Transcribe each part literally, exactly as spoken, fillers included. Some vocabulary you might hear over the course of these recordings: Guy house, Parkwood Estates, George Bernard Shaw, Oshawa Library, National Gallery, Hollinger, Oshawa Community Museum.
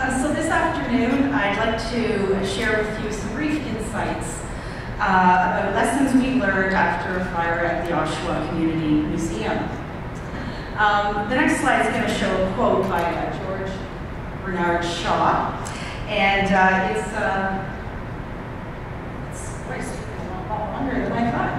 Uh, so this afternoon, I'd like to share with you some brief insights uh, about lessons we learned after a fire at the Oshawa Community Museum. Um, the next slide is going to show a quote by uh, George Bernard Shaw, and uh, it's, uh, it's longer than I thought.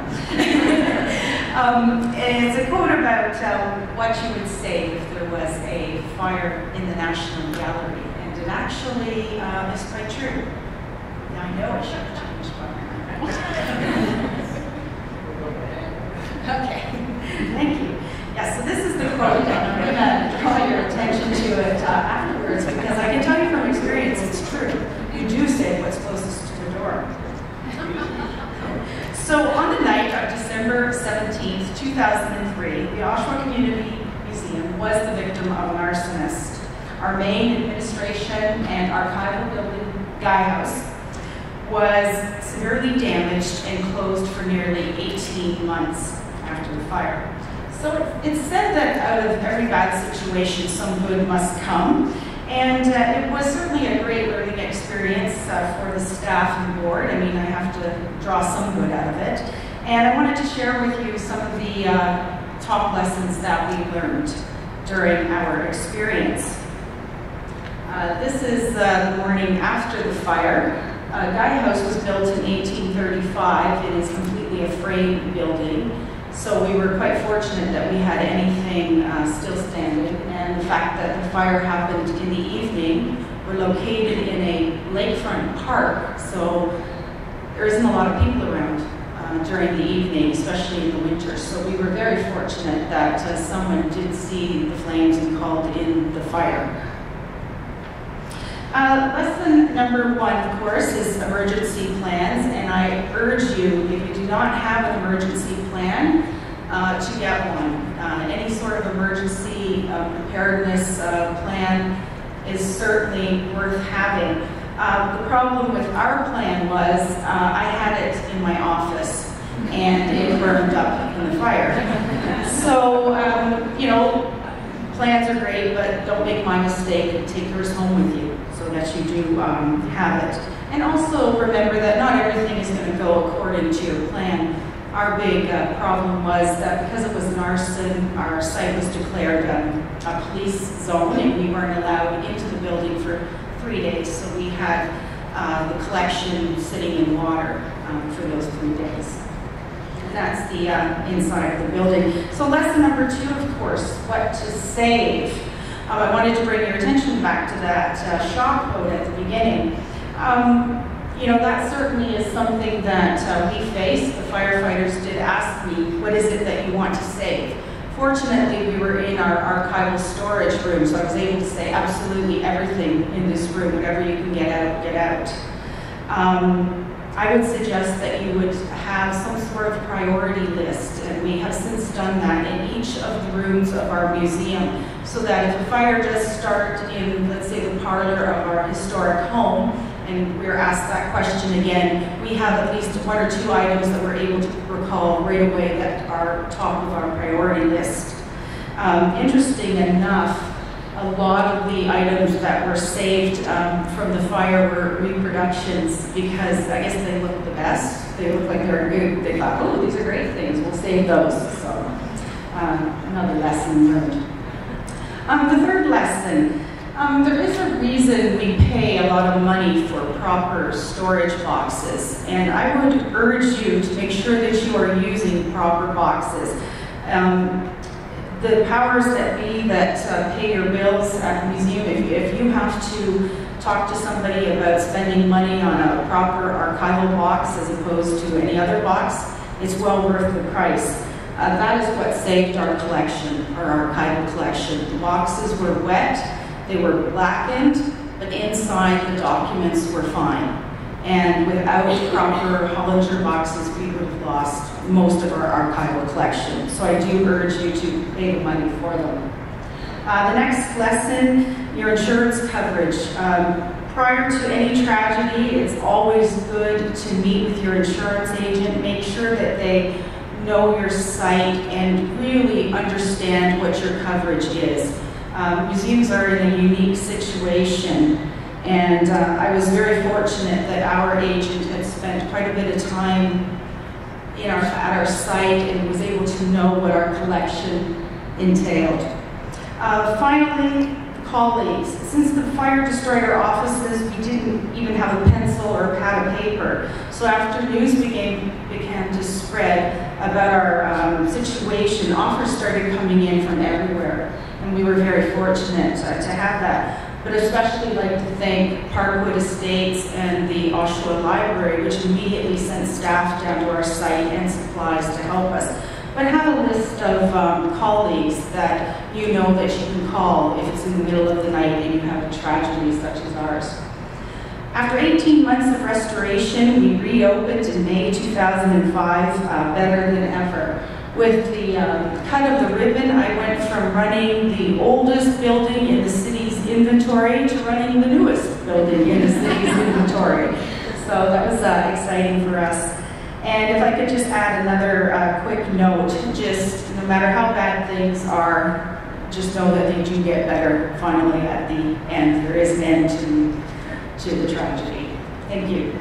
um, it's a quote about um, what you would say if there was a fire in the National Gallery, and it actually uh, is quite true. Now I know I should have changed my mind. Okay, thank you. Yeah, so this is the quote, and I'm going to draw your attention to it uh, afterwards, because I can tell you from experience it's true. You do say what's closest to the door. So on the night of December seventeenth, two thousand three, the Oshawa Community Museum was the victim of an arsonist. Our main administration and archival building, Guy House, was severely damaged and closed for nearly eighteen months after the fire. So it's said that out of every bad situation, some good must come. And uh, it was certainly a great learning experience uh, for the staff and the board. I mean, I have to draw some good out of it. And I wanted to share with you some of the uh, top lessons that we learned during our experience. Uh, this is uh, the morning after the fire. Uh, Guy House was built in eighteen thirty-five. It is completely a frame building. So we were quite fortunate that we had anything uh, still standing, and the fact that the fire happened in the evening. We're located in a lakefront park, so there isn't a lot of people around uh, during the evening, especially in the winter. So we were very fortunate that uh, someone did see the flames and called in the fire. Uh, lesson number one, of course, is emergency plans, and I urge you, if you do not have an emergency plan, uh, to get one. Uh, any sort of emergency uh, preparedness uh, plan is certainly worth having. Uh, the problem with our plan was uh, I had it in my office, and it burned up in the fire. So, um, you know, plans are great, but don't make my mistake and take yours home with you, so that you do um, have it. And also remember that not everything is going to go according to your plan. Our big uh, problem was that because it was an arson, our site was declared um, a police zone, and we weren't allowed into the building for three days, so we had uh, the collection sitting in water um, for those three days. That's the uh, inside of the building. So lesson number two, of course, what to save. Um, I wanted to bring your attention back to that uh, Shaw quote at the beginning. Um, you know, that certainly is something that uh, we faced. The firefighters did ask me, what is it that you want to save? Fortunately, we were in our archival storage room, so I was able to say absolutely everything in this room, whatever you can get out, get out. Um, I would suggest that you would have some sort of priority list, and we have since done that in each of the rooms of our museum, so that if a fire does start in, let's say, the parlor of our historic home, and we're asked that question again, we have at least one or two items that we're able to recall right away that are top of our priority list. Um, interesting enough, a lot of the items that were saved um, from the fire were reproductions, because I guess they look the best. They look like they're good. They thought, oh, these are great things. We'll save those. So um, another lesson learned. Um, the third lesson, um, there is a reason we pay a lot of money for proper storage boxes. And I would urge you to make sure that you are using proper boxes. Um, The powers that be that uh, pay your bills at the museum, if, if you have to talk to somebody about spending money on a proper archival box as opposed to any other box, it's well worth the price. Uh, that is what saved our collection, our archival collection. The boxes were wet, they were blackened, but inside the documents were fine. And without proper Hollinger boxes, we would have lost most of our archival collection. So I do urge you to pay the money for them. Uh, the next lesson, your insurance coverage. Um, prior to any tragedy, it's always good to meet with your insurance agent. Make sure that they know your site and really understand what your coverage is. Uh, Um, museums are in a unique situation, and uh, I was very fortunate that our agent had spent quite a bit of time in our, at our site and was able to know what our collection entailed. Uh, finally, colleagues. Since the fire destroyed our offices, we didn't even have a pencil or a pad of paper. So after news began, began to spread about our um, situation, offers started coming in from everywhere. And we were very fortunate uh, to have that. But especially like to thank Parkwood Estates and the Oshawa Library, which immediately sent staff down to our site and supplies to help us. But have a list of um, colleagues that you know that you can call if it's in the middle of the night and you have a tragedy such as ours. After eighteen months of restoration, we reopened in May two thousand five, uh, better than ever. With the um, cut of the ribbon, I went from running the oldest building in the city's inventory to running the newest building in the city's inventory. So that was uh, exciting for us. And if I could just add another uh, quick note, just no matter how bad things are, just know that they do get better finally at the end. There is an end to, to the tragedy. Thank you.